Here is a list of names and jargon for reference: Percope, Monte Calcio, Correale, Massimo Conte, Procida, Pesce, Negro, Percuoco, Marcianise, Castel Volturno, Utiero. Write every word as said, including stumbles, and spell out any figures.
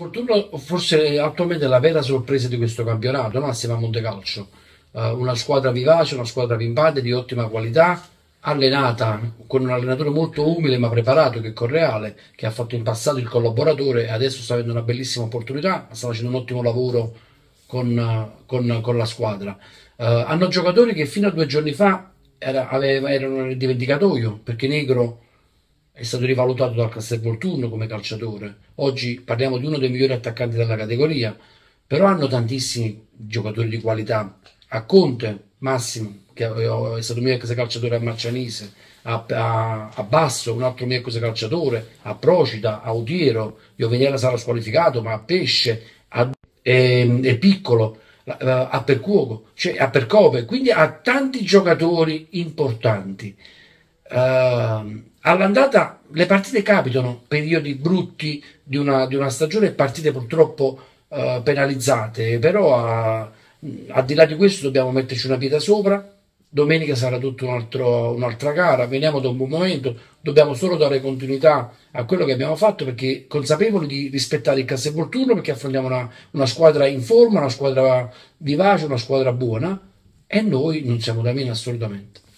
Volturno forse attualmente è la vera sorpresa di questo campionato, no? Assieme a Monte Calcio, uh, una squadra vivace, una squadra pimpante, di ottima qualità, allenata con un allenatore molto umile ma preparato, che è Correale, che ha fatto in passato il collaboratore e adesso sta avendo una bellissima opportunità, sta facendo un ottimo lavoro con, con, con la squadra. Uh, hanno giocatori che fino a due giorni fa era, aveva, erano nel dimenticatoio, perché Negro è stato rivalutato dal Castel Volturno come calciatore. Oggi parliamo di uno dei migliori attaccanti della categoria, però hanno tantissimi giocatori di qualità. A Conte, Massimo, che è stato mio ex calciatore a Marcianise, a, a, a Basso, un altro mio ex calciatore, a Procida, a Utiero, Ioveniera sarà squalificato, ma a Pesce, a e, e Piccolo, a, a Percuoco, cioè a Percope, quindi a tanti giocatori importanti. Uh, all'andata le partite capitano, periodi brutti di una, di una stagione, partite purtroppo uh, penalizzate, però uh, al di là di questo dobbiamo metterci una pietra sopra. Domenica sarà tutta un'altra un gara, veniamo da un buon momento, dobbiamo solo dare continuità a quello che abbiamo fatto, perché consapevoli di rispettare il Castel Volturno, perché affrontiamo una, una squadra in forma, una squadra vivace, una squadra buona, e noi non siamo da meno assolutamente.